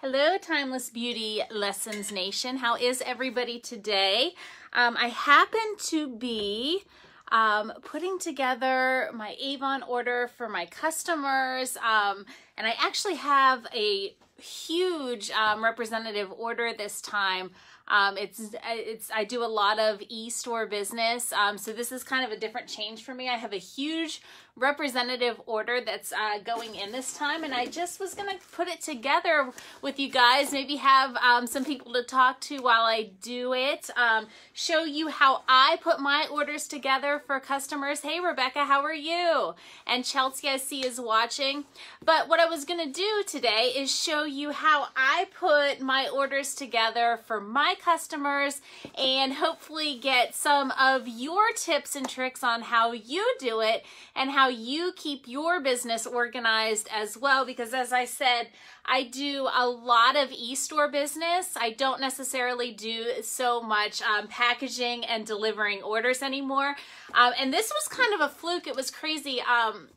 Hello, Timeless Beauty Lessons Nation. How is everybody today? I happen to be putting together my Avon order for my customers, and I actually have a huge representative order this time. I do a lot of e-store business, so this is kind of a different change for me. I have a huge representative order that's going in this time, and I just was gonna put it together with you guys, maybe have some people to talk to while I do it, show you how I put my orders together for customers. Hey Rebecca, how are you? And Chelsea, I see, is watching. But what I was gonna do today is show you how I put my orders together for my customers and hopefully get some of your tips and tricks on how you do it and how you keep your business organized as well, because as I said, I do a lot of e-store business. I don't necessarily do so much packaging and delivering orders anymore. And this was kind of a fluke. It was crazy.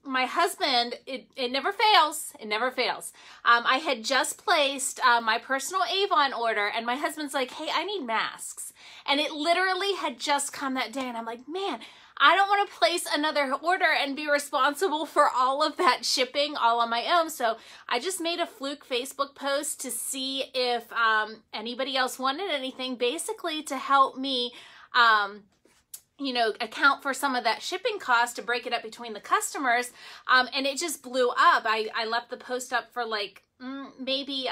My husband, it never fails. It never fails. I had just placed my personal Avon order, and my husband's like, hey, I need masks. And it literally had just come that day, and I'm like, man, I don't want to place another order and be responsible for all of that shipping all on my own. So I just made a fluke Facebook post to see if anybody else wanted anything, basically to help me, you know, account for some of that shipping cost, to break it up between the customers. And it just blew up. I left the post up for like maybe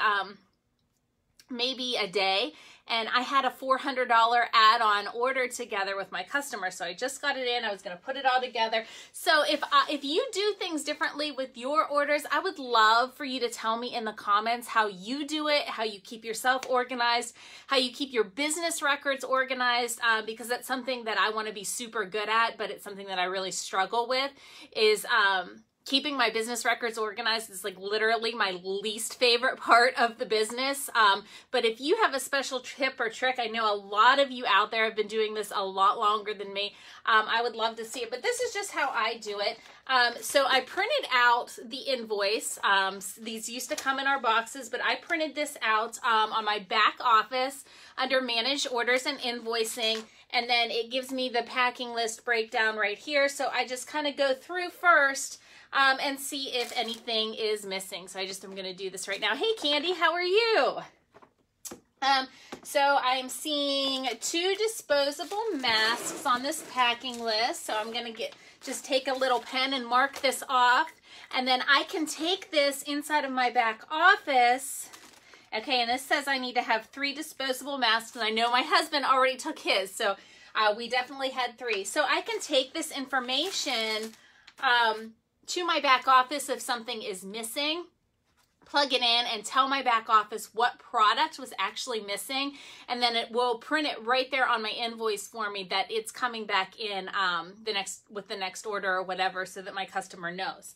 a day, and I had a $400 add-on order together with my customer. So I just got it in. I was going to put it all together. So if you do things differently with your orders, I would love for you to tell me in the comments how you do it, how you keep yourself organized, how you keep your business records organized, because that's something that I want to be super good at, but it's something that I really struggle with, is keeping my business records organized is like literally my least favorite part of the business. But if you have a special tip or trick, I know a lot of you out there have been doing this a lot longer than me. I would love to see it, but this is just how I do it. So I printed out the invoice. These used to come in our boxes, but I printed this out on my back office under Manage Orders and Invoicing. And then it gives me the packing list breakdown right here. So I just kind of go through first and see if anything is missing. So I'm going to do this right now. Hey, Candy, how are you? So I'm seeing 2 disposable masks on this packing list. So I'm going to just take a little pen and mark this off. And then I can take this inside of my back office. Okay, and this says I need to have 3 disposable masks. And I know my husband already took his, so we definitely had 3. So I can take this information to my back office if something is missing, plug it in, and tell my back office what product was actually missing, and then it will print it right there on my invoice for me that it's coming back in with the next order or whatever, so that my customer knows.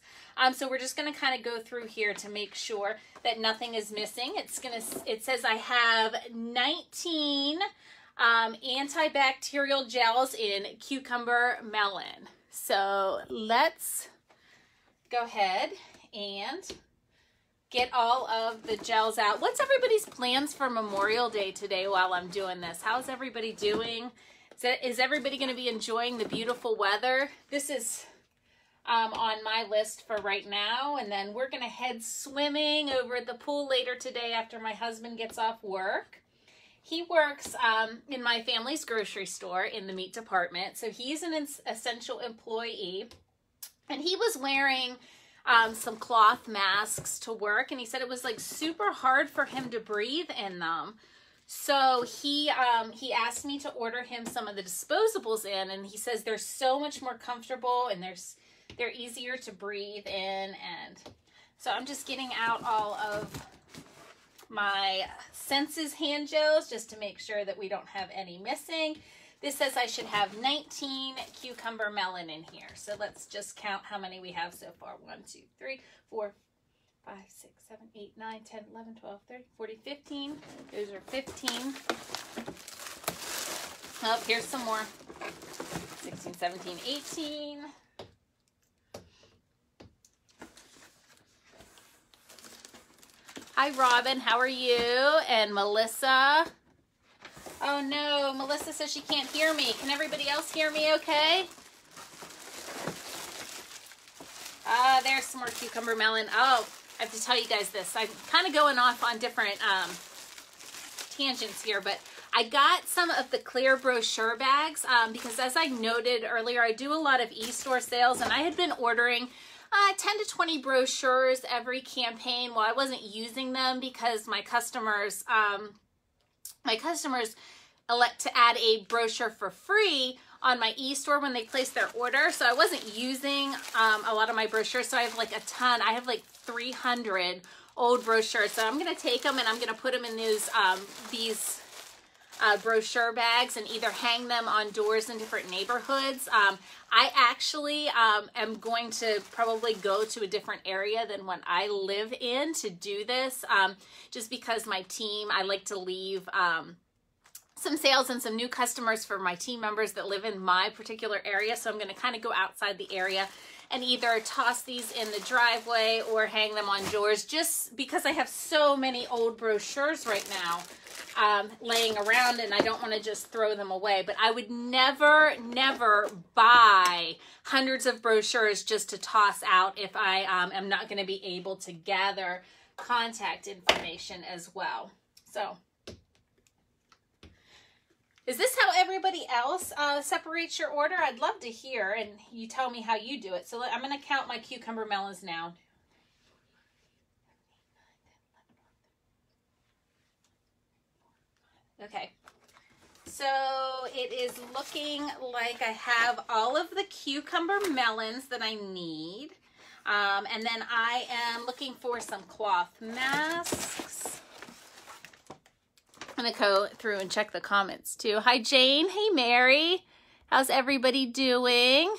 So we're just going to kind of go through here to make sure that nothing is missing. It says I have 19 antibacterial gels in cucumber melon. So let's go ahead and get all of the gels out. What's everybody's plans for Memorial Day today while I'm doing this? How's everybody doing? Is everybody going to be enjoying the beautiful weather? This is on my list for right now. And then we're going to head swimming over at the pool later today after my husband gets off work. He works in my family's grocery store in the meat department. So he's an essential employee. And he was wearing some cloth masks to work, and he said it was like super hard for him to breathe in them. So he asked me to order him some of the disposables in, and he says they're so much more comfortable and they're easier to breathe in. And so I'm just getting out all of my Senses hand gels just to make sure that we don't have any missing. This says I should have 19 cucumber melon in here. So let's just count how many we have so far. 1, 2, 3, 4, 5, 6, 7, 8, 9, 10, 11, 12, 13, 14, 15. Those are 15. Oh, here's some more. 16, 17, 18. Hi, Robin. How are you? And Melissa. Oh, no. Melissa says she can't hear me. Can everybody else hear me okay? Ah, there's some more cucumber melon. Oh, I have to tell you guys this. I'm kind of going off on different tangents here, but I got some of the clear brochure bags because as I noted earlier, I do a lot of e-store sales, and I had been ordering 10 to 20 brochures every campaign. Well, I wasn't using them because my customers elect to add a brochure for free on my e-store when they place their order. So I wasn't using a lot of my brochures. So I have like a ton. I have like 300 old brochures. So I'm going to take them and I'm going to put them in these brochure bags and either hang them on doors in different neighborhoods. I actually am going to probably go to a different area than what I live in to do this, just because my team, I like to leave some sales and some new customers for my team members that live in my particular area. So I'm going to kind of go outside the area and either toss these in the driveway or hang them on doors, just because I have so many old brochures right now laying around, and I don't want to just throw them away. But I would never buy hundreds of brochures just to toss out if I am not going to be able to gather contact information as well. So is this how everybody else separates your order? I'd love to hear, and you tell me how you do it. So I'm going to count my cucumber melons now. Okay, so it is looking like I have all of the cucumber melons that I need. And then I am looking for some cloth masks. I'm gonna go through and check the comments too. Hi, Jane. Hey, Mary. How's everybody doing?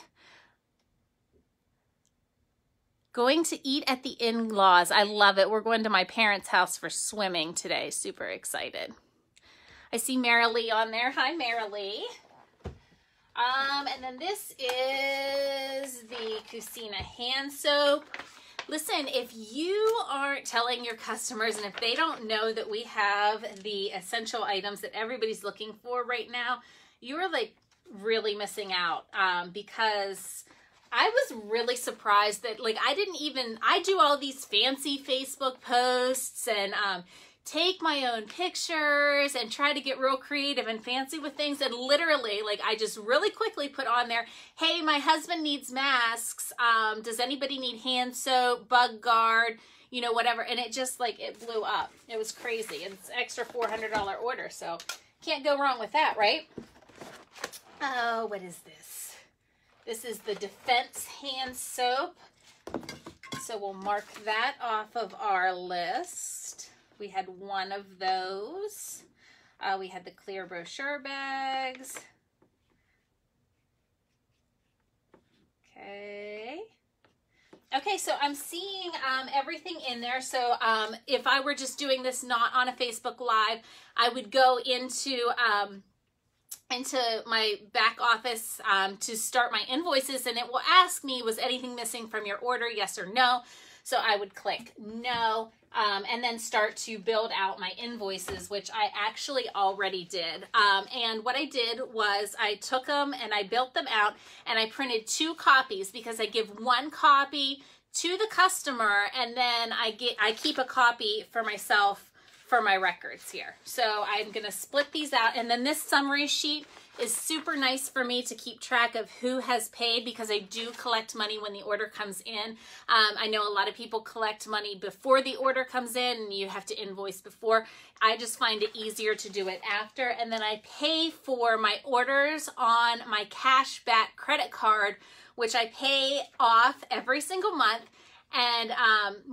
Going to eat at the in-laws. I love it. We're going to my parents' house for swimming today. Super excited. I see Marilee on there. Hi, Marilee. And then this is the Cucina hand soap. Listen, if you aren't telling your customers, and if they don't know that we have the essential items that everybody's looking for right now, you're like really missing out, because I was really surprised that like I do all these fancy Facebook posts and take my own pictures and try to get real creative and fancy with things, and literally like I just really quickly put on there, hey, my husband needs masks, does anybody need hand soap, bug guard, you know, whatever, and it just like it blew up. It was crazy. And it's an extra $400 order, so can't go wrong with that, right? Oh, what is this? This is the Defense hand soap, so we'll mark that off of our list. We had one of those. We had the clear brochure bags. Okay. Okay, so I'm seeing everything in there. So if I were just doing this not on a Facebook Live, I would go into my back office to start my invoices, and it will ask me, was anything missing from your order, yes or no? So I would click no. And then start to build out my invoices, which I actually already did. And what I did was I took them and I built them out, and I printed 2 copies, because I give one copy to the customer and then I keep a copy for myself for my records here. So I'm going to split these out. And then this summary sheet is super nice for me to keep track of who has paid, because I do collect money when the order comes in. I know a lot of people collect money before the order comes in and you have to invoice before. I just find it easier to do it after. And then I pay for my orders on my cash back credit card, which I pay off every single month. And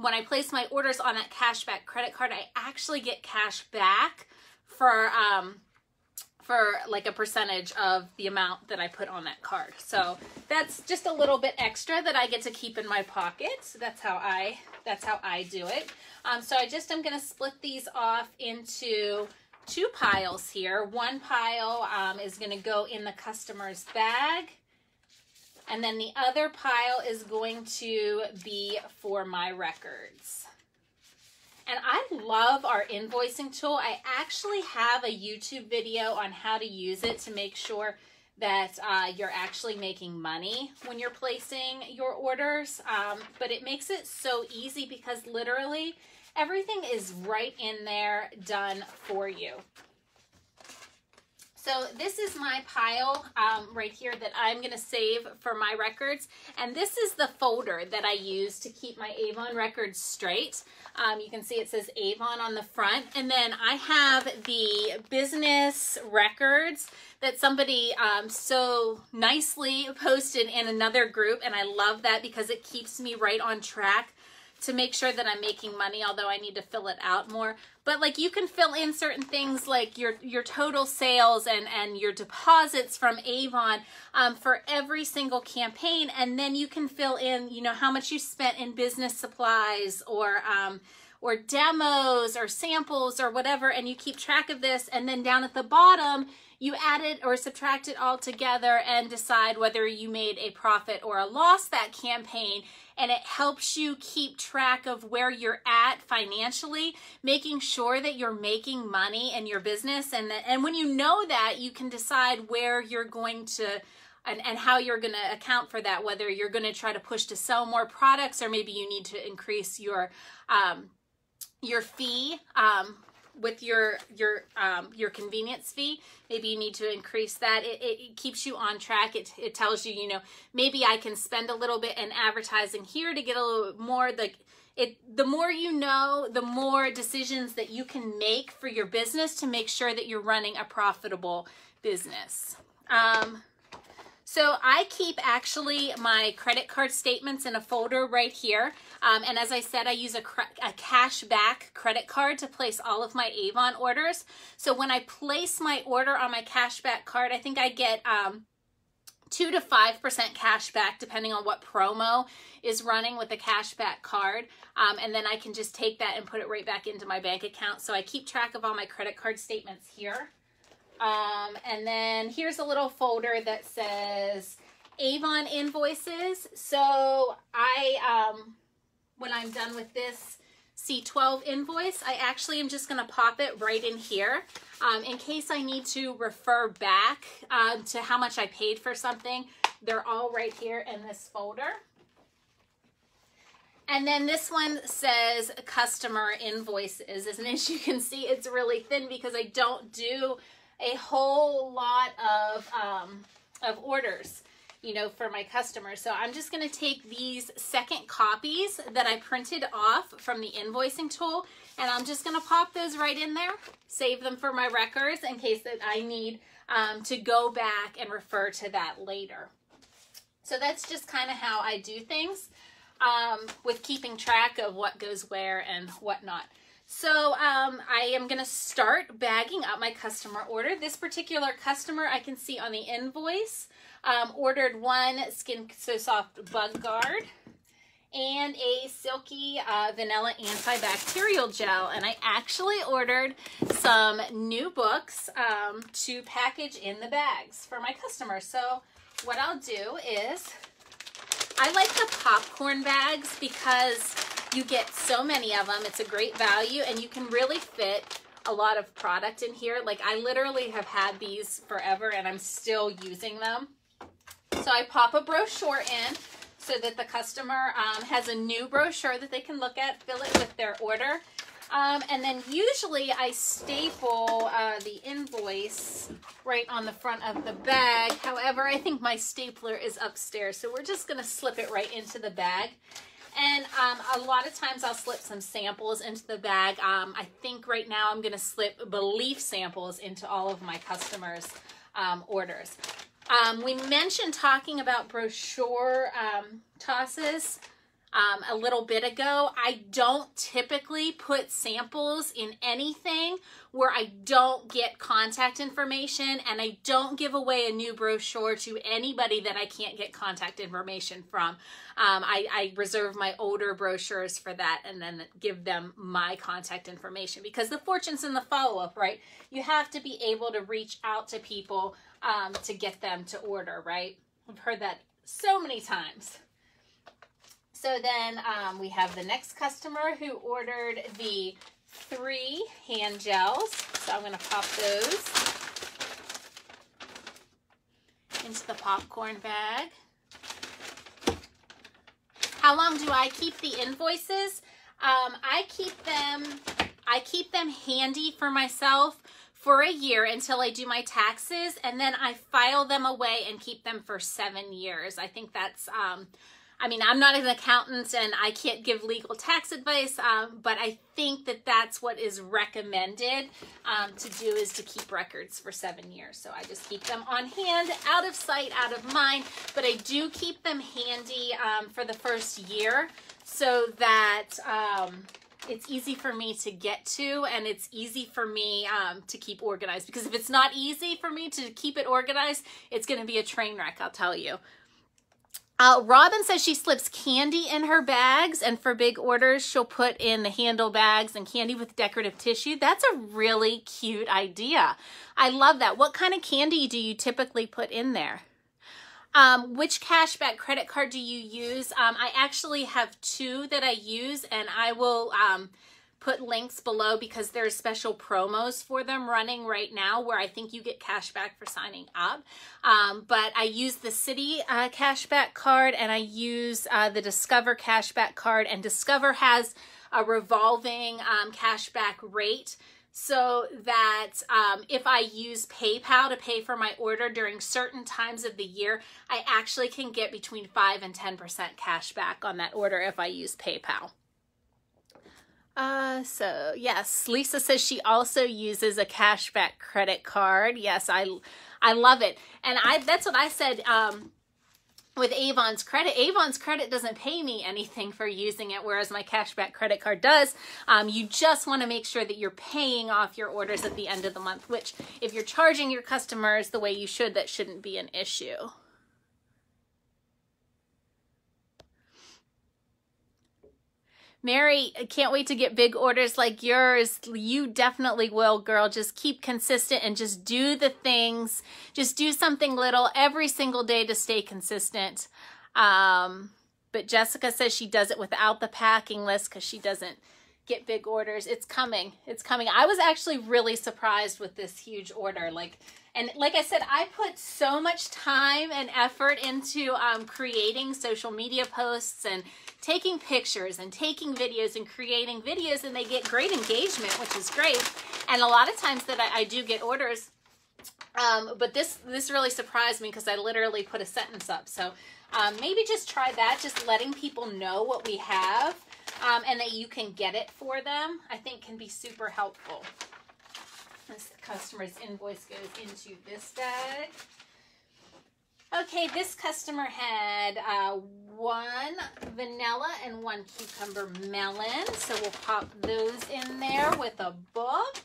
when I place my orders on that cashback credit card, I actually get cash back for like a percentage of the amount that I put on that card. So that's just a little bit extra that I get to keep in my pocket. So that's how I do it. So I'm going to split these off into 2 piles here. One pile is going to go in the customer's bag. And then the other pile is going to be for my records. And I love our invoicing tool. I actually have a YouTube video on how to use it to make sure that you're actually making money when you're placing your orders. But it makes it so easy because literally everything is right in there done for you. So this is my pile right here that I'm gonna save for my records. And this is the folder that I use to keep my Avon records straight. You can see it says Avon on the front. And then I have the business records that somebody so nicely posted in another group. And I love that because it keeps me right on track to make sure that I'm making money, although I need to fill it out more. But like you can fill in certain things like your total sales and your deposits from Avon for every single campaign. And then you can fill in, you know, how much you spent in business supplies or demos or samples or whatever, and you keep track of this. And then down at the bottom, you add it or subtract it all together and decide whether you made a profit or a loss that campaign. And it helps you keep track of where you're at financially, making sure that you're making money in your business. And when you know that, you can decide where you're going to and how you're going to account for that, whether you're going to try to push to sell more products or maybe you need to increase your fee with your convenience fee. Maybe you need to increase that. It keeps you on track. It tells you, you know, maybe I can spend a little bit in advertising here to get a little bit more. Like the more you know, the more decisions that you can make for your business to make sure that you're running a profitable business. So I keep actually my credit card statements in a folder right here. And as I said, I use a cash back credit card to place all of my Avon orders. So when I place my order on my cash back card, I think I get 2 to 5% cash back depending on what promo is running with the cash back card. And then I can just take that and put it right back into my bank account. So I keep track of all my credit card statements here. And then here's a little folder that says Avon invoices. So I, when I'm done with this C12 invoice, I actually am just going to pop it right in here in case I need to refer back to how much I paid for something. They're all right here in this folder. And then this one says customer invoices. And as you can see, it's really thin because I don't do a whole lot of orders, you know, for my customers. So I'm just going to take these second copies that I printed off from the invoicing tool, and I'm just going to pop those right in there, save them for my records in case that I need to go back and refer to that later. So that's just kind of how I do things with keeping track of what goes where and whatnot. So I am gonna start bagging up my customer order. This particular customer I can see on the invoice ordered one Skin So Soft bug guard and a silky vanilla antibacterial gel. And I actually ordered some new books to package in the bags for my customers. So what I'll do is, I like the popcorn bags because you get so many of them. It's a great value, and you can really fit a lot of product in here. Like I literally have had these forever and I'm still using them. So I pop a brochure in so that the customer has a new brochure that they can look at, fill it with their order. And then usually I staple the invoice right on the front of the bag. However, I think my stapler is upstairs, so we're just gonna slip it right into the bag. And a lot of times I'll slip some samples into the bag. I think right now I'm going to slip belief samples into all of my customers' orders. We mentioned talking about brochure tosses a little bit ago. I don't typically put samples in anything where I don't get contact information, and I don't give away a new brochure to anybody that I can't get contact information from. I reserve my older brochures for that and then give them my contact information because the fortune's in the follow-up, right? You have to be able to reach out to people to get them to order, right? I've heard that so many times. So then we have the next customer who ordered the 3 hand gels. So I'm going to pop those into the popcorn bag. How long do I keep the invoices? I keep them handy for myself for a year until I do my taxes, and then I file them away and keep them for 7 years. I think that's, I mean, I'm not an accountant and I can't give legal tax advice, but I think that that's what is recommended to do, is to keep records for 7 years. So I just keep them on hand, out of sight, out of mind, but I do keep them handy for the first year so that it's easy for me to get to, and it's easy for me to keep organized, because if it's not easy for me to keep it organized, it's gonna be a train wreck, I'll tell you. Robin says she slips candy in her bags, and for big orders, she'll put in the handle bags and candy with decorative tissue. That's a really cute idea. I love that. What kind of candy do you typically put in there? Which cashback credit card do you use? I actually have 2 that I use, and I will put links below because there's special promos for them running right now where I think you get cash back for signing up. But I use the Citi cashback card, and I use the Discover cashback card, and Discover has a revolving cashback rate, so that if I use PayPal to pay for my order during certain times of the year, I actually can get between 5 and 10% cash back on that order if I use PayPal. So yes, Lisa says she also uses a cashback credit card. Yes, I love it. And that's what I said, with Avon's credit. Avon's credit doesn't pay me anything for using it, whereas my cashback credit card does. You just want to make sure that you're paying off your orders at the end of the month, which if you're charging your customers the way you should, that shouldn't be an issue. Mary, I can't wait to get big orders like yours. You definitely will, girl. Just keep consistent and just do the things. Just do something little every single day to stay consistent. But Jessica says she does it without the packing list because she doesn't get big orders. It's coming. It's coming. I was actually really surprised with this huge order. Like I said, I put so much time and effort into creating social media posts and taking pictures and taking videos and creating videos, and they get great engagement, which is great. And a lot of times that I do get orders, but this really surprised me because I literally put a sentence up. So maybe just try that, just letting people know what we have and that you can get it for them, I think can be super helpful. This customer's invoice goes into this bag. Okay, this customer had 1 vanilla and 1 cucumber melon. So we'll pop those in there with a book.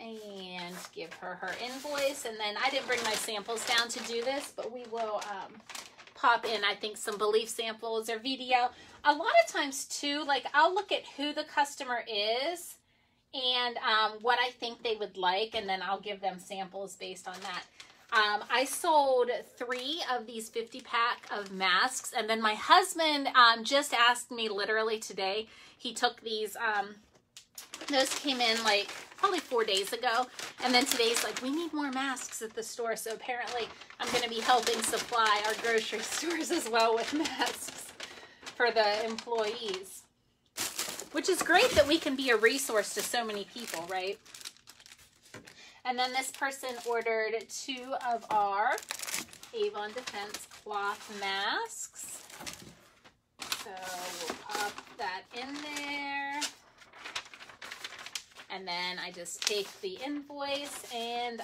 And give her her invoice. And then I didn't bring my samples down to do this, but we will pop in, I think, some belief samples or video. A lot of times too, like I'll look at who the customer is and what I think they would like, and then I'll give them samples based on that. I sold 3 of these 50-pack of masks, and then my husband just asked me literally today. He took these, those came in like probably 4 days ago, and then today's like, we need more masks at the store, so apparently I'm going to be helping supply our grocery stores as well with masks for the employees. Which is great that we can be a resource to so many people, right? And then this person ordered 2 of our Avon Defense cloth masks. So we'll pop that in there. And then I just take the invoice, and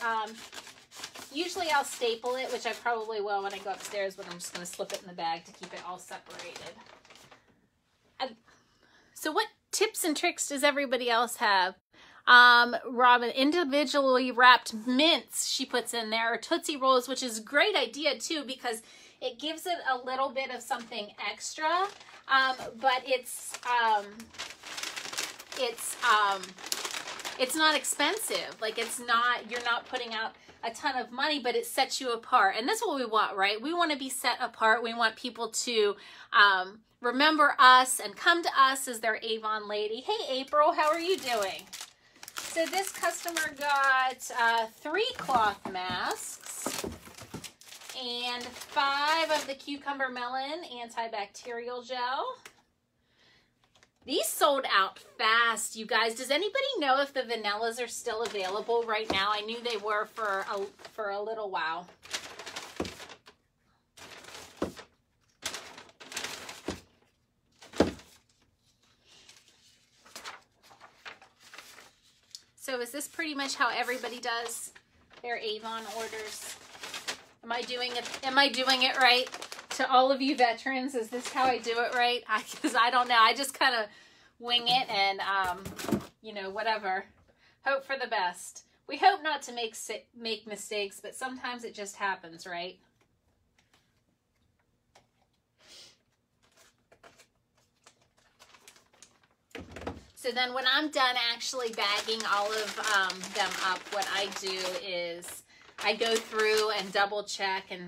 usually I'll staple it, which I probably will when I go upstairs, but I'm just going to slip it in the bag to keep it all separated. So what tips and tricks does everybody else have? Robin, individually wrapped mints she puts in there, or Tootsie Rolls, which is a great idea too because it gives it a little bit of something extra, but it's It's not expensive. Like, it's not, you're not putting out a ton of money, but it sets you apart. And that's what we want, right? We want to be set apart. We want people to remember us and come to us as their Avon lady. Hey, April, how are you doing? So this customer got 3 cloth masks and 5 of the cucumber melon antibacterial gel. These sold out fast, you guys. Does anybody know if the vanillas are still available right now? I knew they were for a little while. So is this pretty much how everybody does their Avon orders? Am I doing it right? To all of you veterans, is this how I do it right? Because I don't know. I just kind of wing it and, you know, whatever. Hope for the best. We hope not to make mistakes, but sometimes it just happens, right? So then when I'm done actually bagging all of them up, what I do is I go through and double check and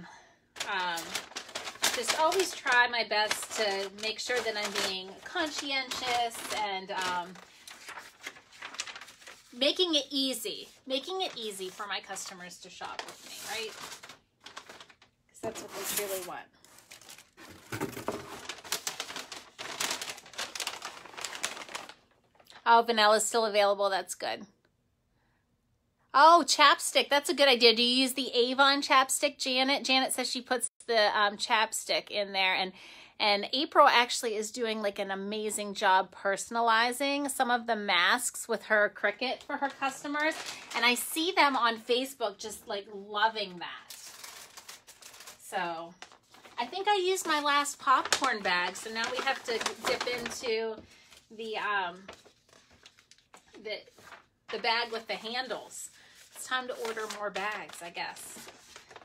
just always try my best to make sure that I'm being conscientious and making it easy for my customers to shop with me, right? Because that's what they truly want. Oh, vanilla's still available. That's good. Oh, chapstick. That's a good idea. Do you use the Avon chapstick, Janet? Janet says she puts the chapstick in there, and April actually is doing like an amazing job personalizing some of the masks with her Cricut for her customers, and I see them on Facebook just like loving that. So I think I used my last popcorn bag, so now we have to dip into the bag with the handles. It's time to order more bags, I guess.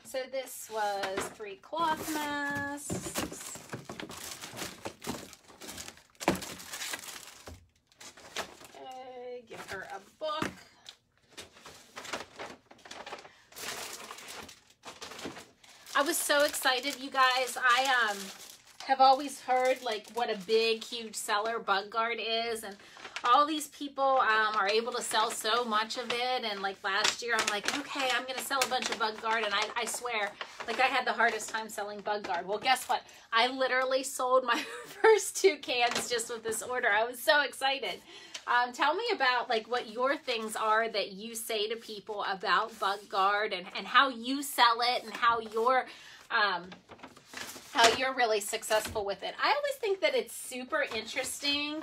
So this was 3 cloth masks. Okay, give her a book. I was so excited, you guys. I have always heard like what a big, huge seller bug guard is, and all these people are able to sell so much of it. And like last year, I'm like, okay, I'm going to sell a bunch of bug guard. And I swear, like I had the hardest time selling bug guard. Well, guess what? I literally sold my first 2 cans just with this order. I was so excited. Tell me about like what your things are that you say to people about bug guard and how you sell it and how you're really successful with it. I always think that it's super interesting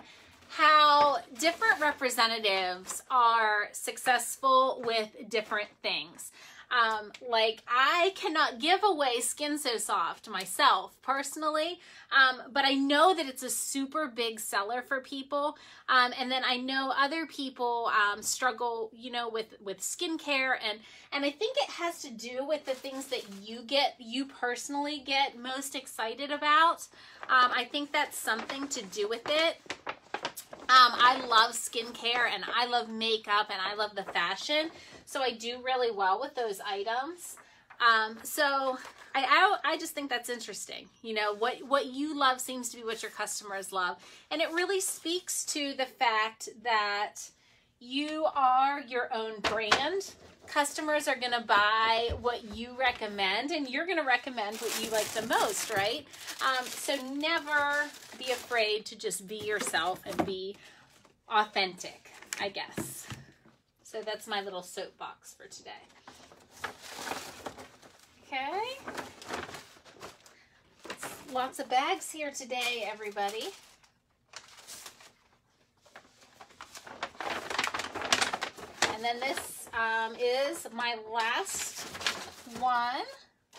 how different representatives are successful with different things. Like I cannot give away Skin So Soft myself personally, but I know that it's a super big seller for people. And then I know other people struggle, you know, with skincare, and I think it has to do with the things that you personally get most excited about. I think that's something to do with it. I love skincare and I love makeup and I love the fashion. So I do really well with those items. So I just think that's interesting. You know, what you love seems to be what your customers love. And it really speaks to the fact that you are your own brand. Customers are going to buy what you recommend, and you're going to recommend what you like the most, right? So never be afraid to just be yourself and be authentic, I guess. So that's my little soapbox for today. Okay. Lots of bags here today, everybody. And then this is my last one,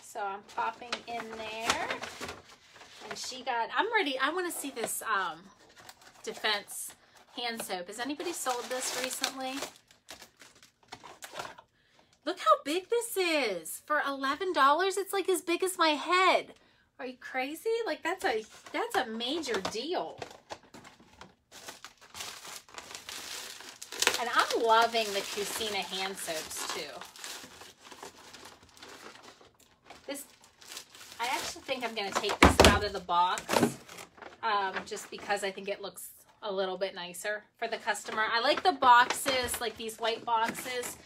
so I'm popping in there, and she got, I'm ready, I want to see this defense hand soap. Has anybody sold this recently? Look how big this is. For $11, it's like as big as my head. Are you crazy? Like that's a major deal. And I'm I'm loving the Cucina hand soaps too. I actually think I'm going to take this out of the box just because I think it looks a little bit nicer for the customer. I like the boxes, like these white boxes,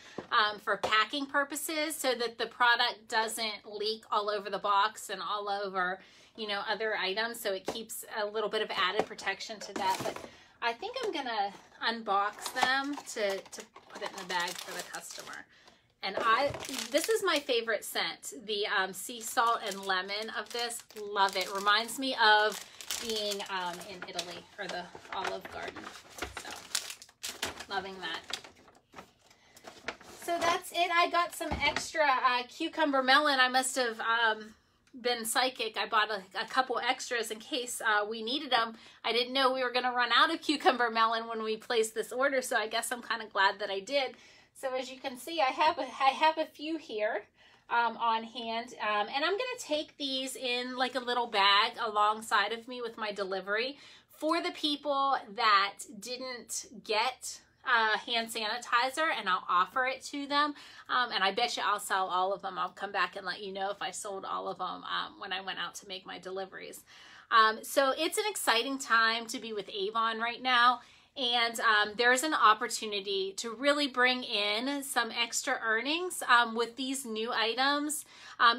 for packing purposes, so that the product doesn't leak all over the box and all over, you know, other items. So it keeps a little bit of added protection to that. But I think I'm going to unbox them to put it in the bag for the customer. And this is my favorite scent, the sea salt and lemon of this. Love it. Reminds me of being in Italy or the Olive Garden. So, loving that. So that's it. I got some extra cucumber melon. I must have been psychic. I bought a couple extras in case we needed them. I didn't know we were going to run out of cucumber melon when we placed this order, so I guess I'm kind of glad that I did. So as you can see, I have a few here on hand, and I'm going to take these in like a little bag alongside of me with my delivery for the people that didn't get hand sanitizer, and I'll offer it to them. And I bet you I'll sell all of them. I'll come back and let you know if I sold all of them when I went out to make my deliveries. So it's an exciting time to be with Avon right now. And there's an opportunity to really bring in some extra earnings with these new items.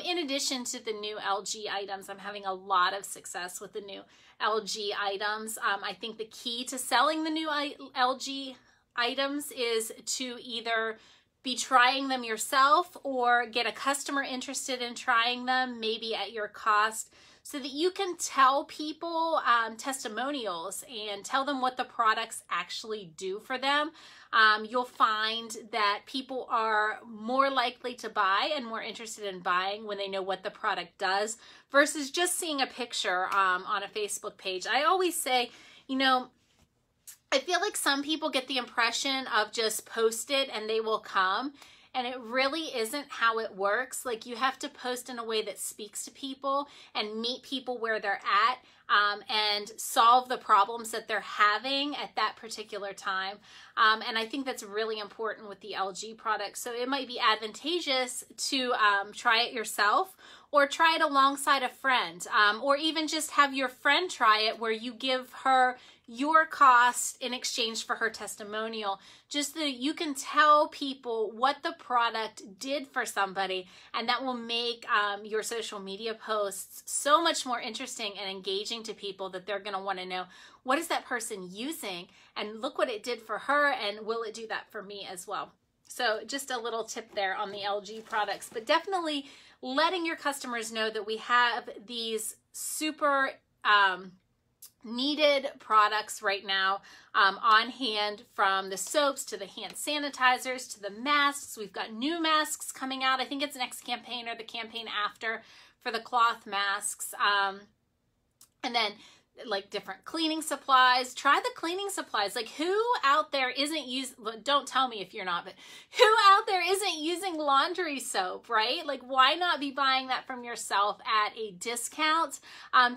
In addition to the new LG items, I'm having a lot of success with the new LG items. I think the key to selling the new LG items is to either be trying them yourself or get a customer interested in trying them, maybe at your cost, so that you can tell people testimonials and tell them what the products actually do for them. You'll find that people are more likely to buy and more interested in buying when they know what the product does versus just seeing a picture on a Facebook page. I always say, you know, I feel like some people get the impression of just post it and they will come. And it really isn't how it works. Like, you have to post in a way that speaks to people and meet people where they're at and solve the problems that they're having at that particular time. And I think that's really important with the LG product. So it might be advantageous to try it yourself or try it alongside a friend, or even just have your friend try it, where you give her your cost in exchange for her testimonial, just so you can tell people what the product did for somebody, and that will make your social media posts so much more interesting and engaging to people, that they're going to want to know, what is that person using, and look what it did for her, and will it do that for me as well? So just a little tip there on the LG products, but definitely letting your customers know that we have these super needed products right now on hand, from the soaps to the hand sanitizers to the masks. We've got new masks coming out. I think it's next campaign or the campaign after for the cloth masks. And then like different cleaning supplies. Try the cleaning supplies. Like, who out there isn't using, don't tell me if you're not, but who out there isn't using laundry soap, right? Like, why not be buying that from yourself at a discount,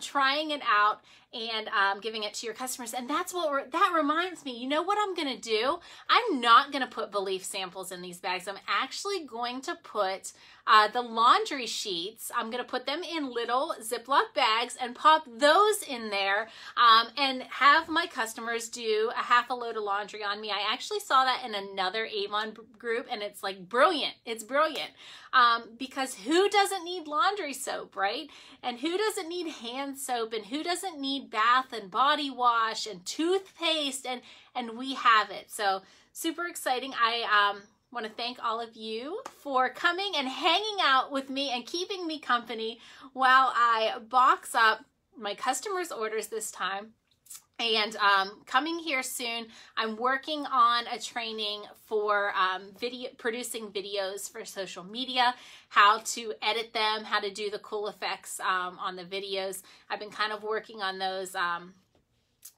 trying it out and giving it to your customers. And that's what that reminds me, you know what I'm gonna do? I'm not gonna put belief samples in these bags. I'm actually going to put the laundry sheets, I'm gonna put them in little Ziploc bags and pop those in there, and have my customers do a half a load of laundry on me. I actually saw that in another Avon group, and it's like brilliant, it's brilliant. Because who doesn't need laundry soap, right? And who doesn't need hand soap, and who doesn't need bath and body wash and toothpaste, and we have it. So super exciting. I want to thank all of you for coming and hanging out with me and keeping me company while I box up my customers' orders this time. And coming here soon, I'm working on a training for producing videos for social media, how to edit them, how to do the cool effects on the videos. I've been kind of working on those.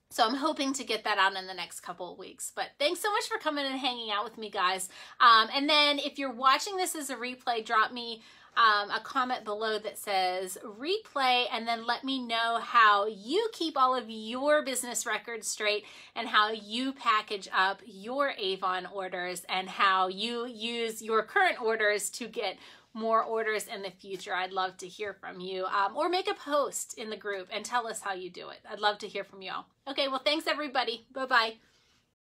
So I'm hoping to get that out in the next couple of weeks. But thanks so much for coming and hanging out with me, guys. And then if you're watching this as a replay, drop me a comment below that says replay, and then let me know how you keep all of your business records straight and how you package up your Avon orders and how you use your current orders to get more orders in the future. I'd love to hear from you, or make a post in the group and tell us how you do it. I'd love to hear from y'all. Okay, well, thanks everybody. Bye-bye.